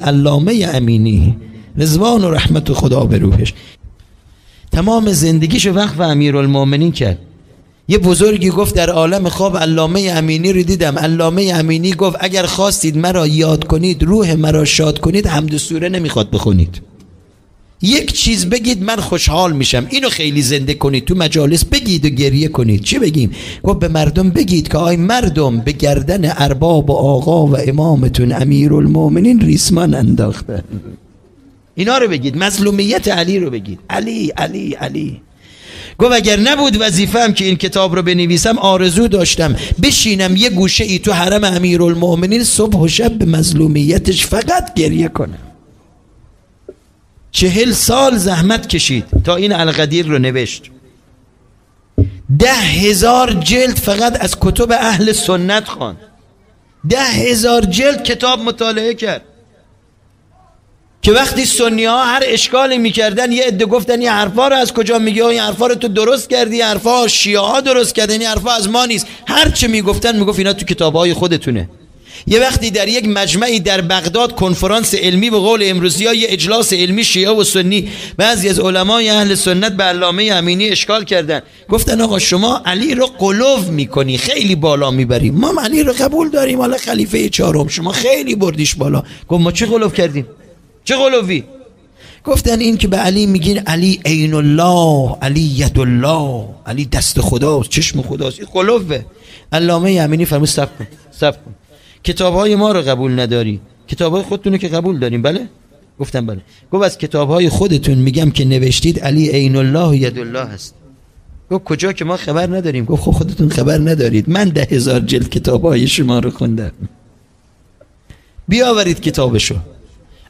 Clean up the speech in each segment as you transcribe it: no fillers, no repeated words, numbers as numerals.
علامه امینی رضوان و رحمت خدا به روحش تمام زندگیشو وقف امیرالمومنین کرد. یه بزرگی گفت در عالم خواب علامه امینی رو دیدم. علامه امینی گفت اگر خواستید مرا یاد کنید، روح مرا شاد کنید، حمد و سوره نمیخواد بخونید، یک چیز بگید من خوشحال میشم. اینو خیلی زنده کنید، تو مجالس بگید و گریه کنید. چی بگیم؟ گفت به مردم بگید که آی مردم، به گردن ارباب و آقا و امامتون امیرالمومنین ریسمان انداخته. اینا رو بگید، مظلومیت علی رو بگید، علی علی علی. گفت اگر نبود وظیفه‌ام که این کتاب رو بنویسم، آرزو داشتم بشینم یه گوشه ای تو حرم امیرالمومنین صبح و شب به مظلومیتش فقط گریه کنم. 40 سال زحمت کشید تا این الغدیر رو نوشت. 10,000 جلد فقط از کتب اهل سنت خوان. 10,000 جلد کتاب مطالعه کرد که وقتی سنی ها هر اشکالی میکردن، یه عده گفتن یه حرفا رو از کجا میگی؟ این حرفا رو تو درست کردی، این حرفا شیعه ها درست کردن، این حرفا از ما نیست. هر چه میگفتن میگفت اینا تو کتابهای خودتونه. یه وقتی در یک مجمعی در بغداد کنفرانس علمی به قول امروزی‌ها، یه اجلاس علمی شیعه و سنی، بعضی از علمای اهل سنت به علامه امینی اشکال کردن، گفتن آقا شما علی رو قلوف میکنی، خیلی بالا میبری، ما علی رو قبول داریم، حالا خلیفه چهارم، شما خیلی بردیش بالا. گفت ما چه قلوف کردیم؟ چه قلوفی؟ گفتن این که به علی میگین علی عین الله، علی ید الله، علی دست خداست، چشم خداست، این قلوفه. علامه امینی فرمود صبر کن، صبر کن، کتاب‌های ما رو قبول نداری، کتاب‌های خودتون رو که قبول داریم. بله؟ گفتم بله. گفت از کتاب‌های خودتون میگم که نوشتید علی عین الله ید الله هست. گفت کجا که ما خبر نداریم. گفت خب خودتون خبر ندارید، من 10,000 جلد کتاب‌های شما رو خوندم، بیاورید کتابشو،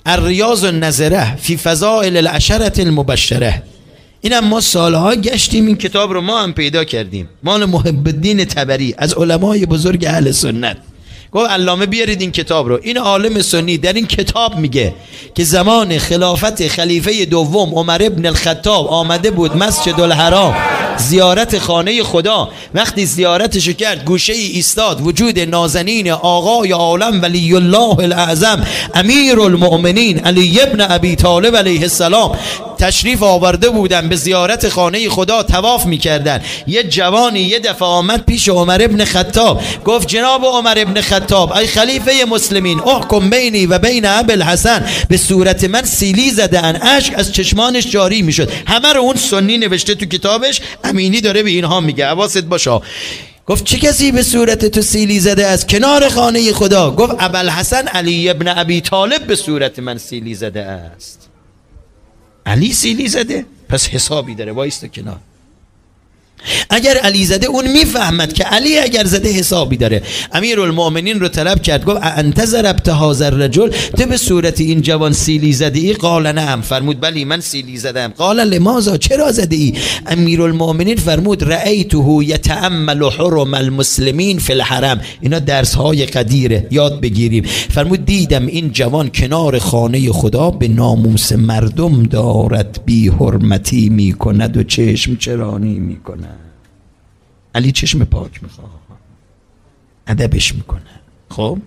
ریاض النضره فی فضائل العشرة المبشره. اینم ما سالها گشتیم، این کتاب رو ما هم پیدا کردیم، مال محب الدین تبری از علمای بزرگ اهل سنت. گفت علامه بیارید این کتاب رو. این عالم سنی در این کتاب میگه که زمان خلافت خلیفه دوم عمر ابن الخطاب آمده بود مسجد الحرام زیارت خانه خدا. وقتی زیارتش کرد، گوشه ای ایستاد، وجود نازنین آقای عالم ولی الله الاعظم امیرالمومنین علی ابن ابی طالب علیه السلام تشریف آورده بودن به زیارت خانه خدا، طواف میکردن. یه جوانی یه دفعه آمد پیش عمر ابن خطاب، گفت جناب عمر ابن خطاب، ای خلیفه مسلمین، احکم بینی و بین ابوالحسن، به صورت من سیلی زده ان، اشک از چشمانش جاری میشد. همه رو اون سنی نوشته تو کتابش، امینی داره به اینها میگه، حواست باشه. گفت چه کسی به صورت تو سیلی زده از کنار خانه خدا؟ گفت ابوالحسن علی ابن ابی طالب به صورت من سیلی زده است. علی سیلی زده؟ پس حسابی داره، وایسته کنار. اگر علی زده اون میفهمد که علی اگر زده حسابی داره. امیرالمومنین رو طلب کرد، گفت انت ضربت هذا الرجل، تو به صورت این جوان سیلی زده ای؟ قال نعم، فرمود بلی من سیلی زدم. قال لماذا، چرا زده ای؟ امیرالمومنین فرمود رأیته یتأمل حرم المسلمین فی الحرم. اینا درس های قدیره، یاد بگیریم. فرمود دیدم این جوان کنار خانه خدا به ناموس مردم دارد بی حرمتی میکند و چشم چرانی میکند. علی چشم پاک میخواد، ادبش میکنه. خب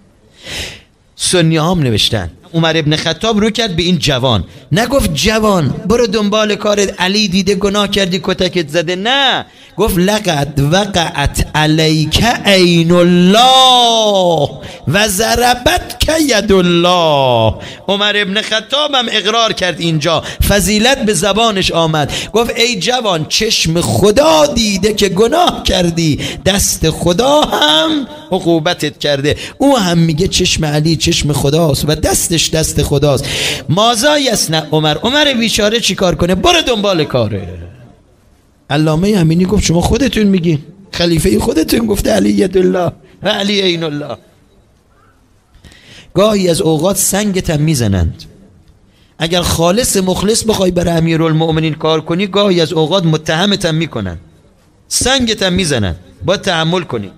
سنی هم نوشتن، عمر ابن خطاب رو کرد به این جوان، نگفت جوان برو دنبال کارت، علی دیده گناه کردی کتکت زده، نه، گفت لقد وقعت علیک عین الله و ضربتک ید الله. عمر ابن خطاب هم اقرار کرد، اینجا فضیلت به زبانش آمد، گفت ای جوان چشم خدا دیده که گناه کردی، دست خدا هم عقوبتت کرده. او هم میگه چشم علی چشم خداست و دستش دست خداست، مازای است نه عمر. عمر بیچاره چیکار کنه؟ برو دنبال کاره. علامه امینی گفت شما خودتون میگین، خلیفه خودتون گفته علی یدالله و علی عین الله. گاهی از اوقات سنگت هم میزنند، اگر خالص مخلص بخوای برای امیرالمومنین کار کنی، گاهی از اوقات متهمت هم میکنن، سنگت هم میزنن، باید تحمل کنی.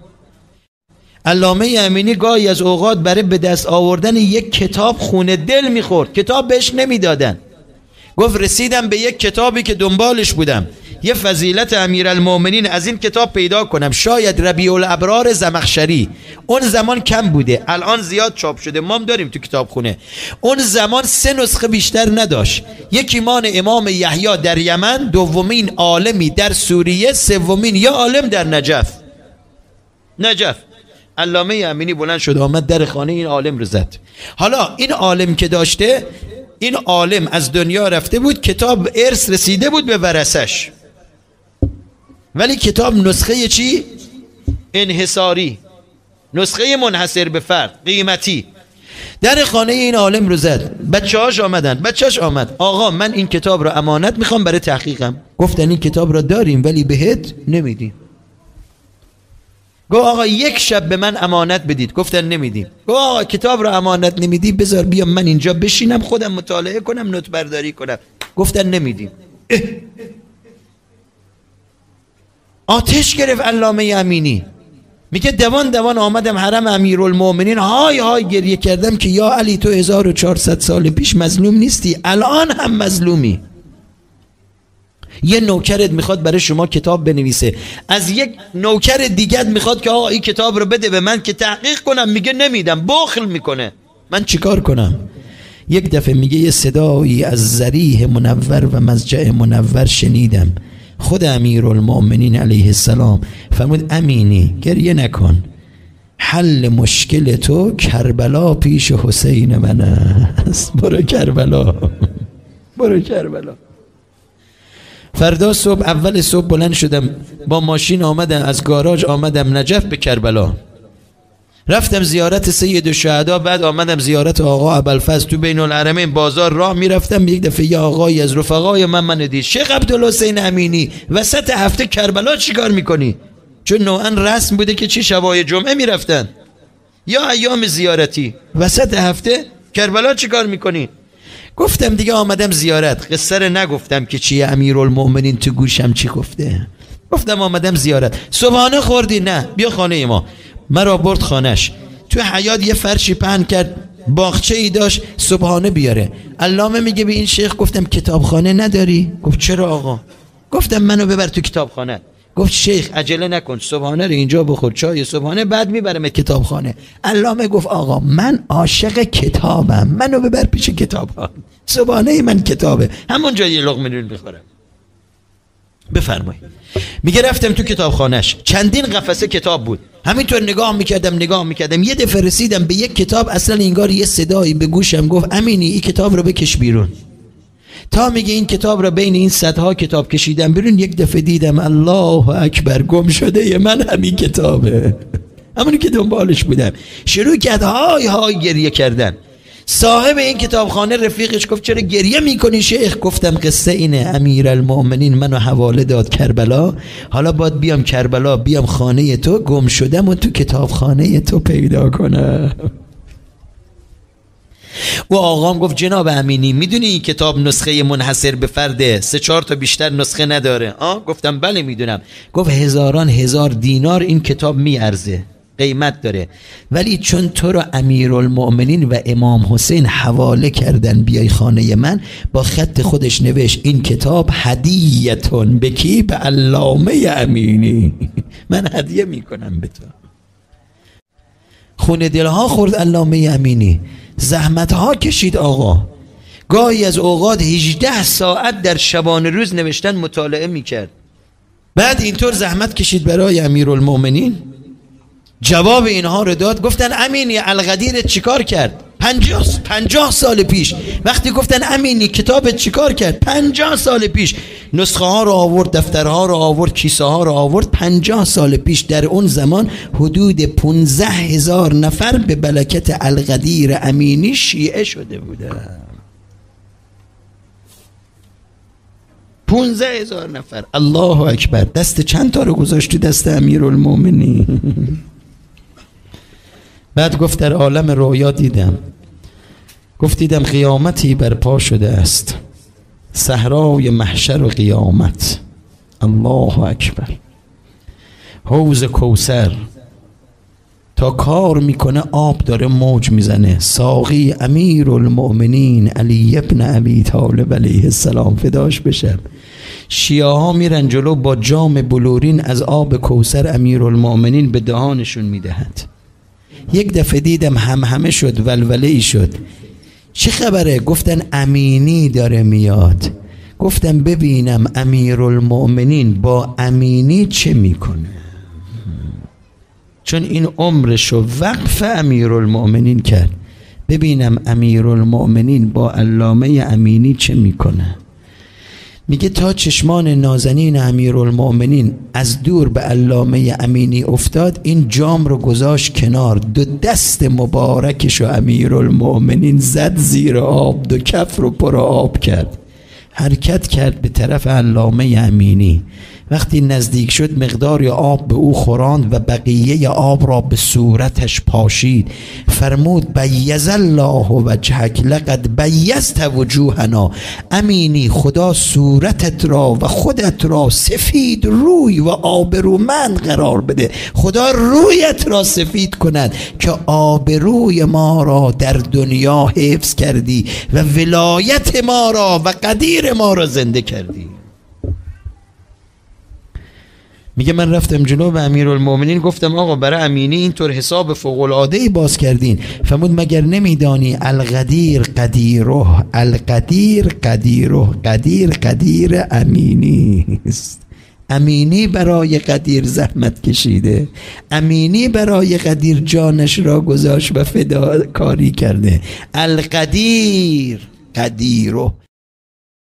علامه امینی گاهی از اوقات برای به دست آوردن یک کتاب خونه دل میخورد، کتاب بهش نمیدادن. گفت رسیدم به یک کتابی که دنبالش بودم، یه فضیلت امیرالمومنین از این کتاب پیدا کنم. شاید ربیع الابرار زمخشری، اون زمان کم بوده، الان زیاد چاپ شده، ما هم داریم تو کتابخونه. اون زمان 3 نسخه بیشتر نداشت، یکی مان امام یحیی در یمن، دومین عالمی در سوریه، سومین یا عالم در نجف. علامه امینی بلند شد آمد در خانه این عالم رو زد. حالا این عالم که داشته، این عالم از دنیا رفته بود، کتاب ارث رسیده بود به ورثش، ولی کتاب نسخه چی؟ انحصاری، نسخه منحصر به فرد، قیمتی. در خانه این عالم رو زد. بچه‌هاش آمدن، بچه‌ش آمد، آقا من این کتاب رو امانت میخوام برای تحقیقم. گفتن این کتاب رو داریم ولی بهت نمیدیم. گفت آقا یک شب به من امانت بدید. گفتن نمیدیم. گفت آقا کتاب رو امانت نمیدی، بذار بیام من اینجا بشینم خودم مطالعه کنم، نوت برداری کنم. گفتن نمیدیم. آتش گرفت علامه امینی. میگه دوان آمدم حرم امیرالمومنین، های گریه کردم که یا علی تو 1400 سال پیش مظلوم نیستی، الان هم مظلومی. یه نوکرت میخواد برای شما کتاب بنویسه، از یک نوکر دیگت میخواد که آقا این کتاب رو بده به من که تحقیق کنم، میگه نمیدم، بخل میکنه. من چیکار کنم؟ یک دفعه میگه یه صدایی از ضریح منور و مضجع منور شنیدم. خود امیرالمومنین علیه السلام فرمود امینی گریه نکن، حل مشکل تو کربلا پیش حسین من است، برو کربلا. فردا صبح، اول صبح بلند شدم، با ماشین آمدم از گاراژ، آمدم نجف به کربلا، رفتم زیارت سید الشهدا، بعد آمدم زیارت آقا ابوالفضل. تو بین الحرمین بازار راه میرفتم، یک دفعه یه آقایی از رفقای من دید، شیخ عبدالحسین امینی وسط هفته کربلا چیکار میکنی؟ چون نوعا رسم بوده که چی شبای جمعه میرفتن یا ایام زیارتی، وسط هفته کربلا چیکار میکنی؟ گفتم دیگه آمدم زیارت، قصه رو نگفتم که چیه، امیرالمومنین تو گوشم چی گفته. گفتم آمدم زیارت. صبحانه خوردی؟ نه، بیا خانه ما. مرا برد خانش، تو حیاط یه فرشی پهن کرد، باغچه ای داشت، صبحانه بیاره. علامه میگه به این شیخ گفتم کتابخانه نداری؟ گفت چرا آقا؟ گفتم منو ببر تو کتابخانه. گفت شیخ عجله نکن، صبحانه رو اینجا بخور، چای صبحانه، بعد میبرمت کتابخانه. علامه گفت آقا من عاشق کتابم، منو ببر پیش کتابخانه، صبحانه من کتابه، همونجا یه لقمه نون میخورم. بفرمایید. میگه رفتم تو کتابخانهش، چندین قفسه کتاب بود، همینطور نگاه میکردم. یه دفعه رسیدم به یک کتاب، اصلا انگار یه صدایی به گوشم گفت امینی این کتاب رو بکش بیرون. تا میگه این کتاب را بین این صدها کتاب کشیدم بیرون، یک دفعه دیدم الله اکبر، گم شده من همین کتابه، همونی که دنبالش بودم. شروع کرد های گریه کردن. صاحب این کتابخانه رفیقش گفت چرا گریه میکنی شیخ؟ گفتم قصه اینه، امیرالمومنین منو حواله داد کربلا، حالا باید بیام کربلا، بیام خانه تو، گم شدم و تو کتابخانه تو پیدا کنم. و آقام گفت جناب امینی میدونی این کتاب نسخه منحصر به فرده، 3-4 تا بیشتر نسخه نداره. گفتم بله میدونم. گفت هزاران هزار دینار این کتاب میارزه، قیمت داره، ولی چون تو رو امیرالمومنین و امام حسین حواله کردن بیای خانه من، با خط خودش نوشت این کتاب هدیه‌تون. به کی؟ به علامه امینی، من هدیه میکنم به تو. خون دلها خورد علامه امینی، زحمت ها کشید آقا، گاهی از اوقات 18 ساعت در شبانه روز نوشتن مطالعه میکرد. بعد اینطور زحمت کشید برای امیرالمومنین، جواب اینها رو داد. گفتن امینی الغدیر چیکار کرد؟ 50 سال پیش وقتی گفتن امینی کتابت چیکار کرد؟ 50 سال پیش نسخه ها رو آورد، دفترها رو آورد، کیسه ها رو آورد. 50 سال پیش در اون زمان حدود 15000 نفر به بلکت الغدیر امینی شیعه شده بودن، 15000 نفر. الله اکبر. دست چند تا رو گذاشت تو دست امیرالمومنین. بعد گفت در عالم رویا دیدم، گفت دیدم قیامتی برپا شده است، صحرای محشر و قیامت. الله اکبر. حوض کوثر، تا کار میکنه آب داره موج میزنه. ساقی امیرالمومنین علی ابن ابی طالب علیه السلام فداش بشم. شیعه ها میرن جلو با جام بلورین از آب کوثر امیرالمومنین به دهانشون میدهد. یک دفعه دیدم همهمه شد، ولوله ای شد. چه خبره؟ گفتن امینی داره میاد. گفتم ببینم امیرالمومنین با امینی چه میکنه، چون این عمرشو وقف امیرالمومنین کرد. ببینم امیرالمومنین با علامه امینی چه میکنه. میگه تا چشمان نازنین امیرالمومنین از دور به علامه امینی افتاد، این جام رو گذاشت کنار، دو دست مبارکشو امیرالمومنین زد زیر آب، دو کف رو پر آب کرد، حرکت کرد به طرف علامه امینی. وقتی نزدیک شد مقداری آب به او خوراند و بقیه آب را به صورتش پاشید. فرمود بیض الله وجهک لقد بیضت وجوهنا. امینی خدا صورتت را و خودت را سفید روی و آبرومند قرار بده. خدا رویت را سفید کند که آبروی ما را در دنیا حفظ کردی و ولایت ما را و قدیر ما را زنده کردی. میگه من رفتم جلو به امیرالمومنین گفتم آقا برای امینی اینطور حساب فوق العاده ای باز کردین. فرمود مگر نمیدانی الغدیر قدیره، القدیر قدیره، قدیر قدیر امینی است. امینی برای قدیر زحمت کشیده، امینی برای قدیر جانش را گذاشت و فداکاری کرده. القدیر قدیره.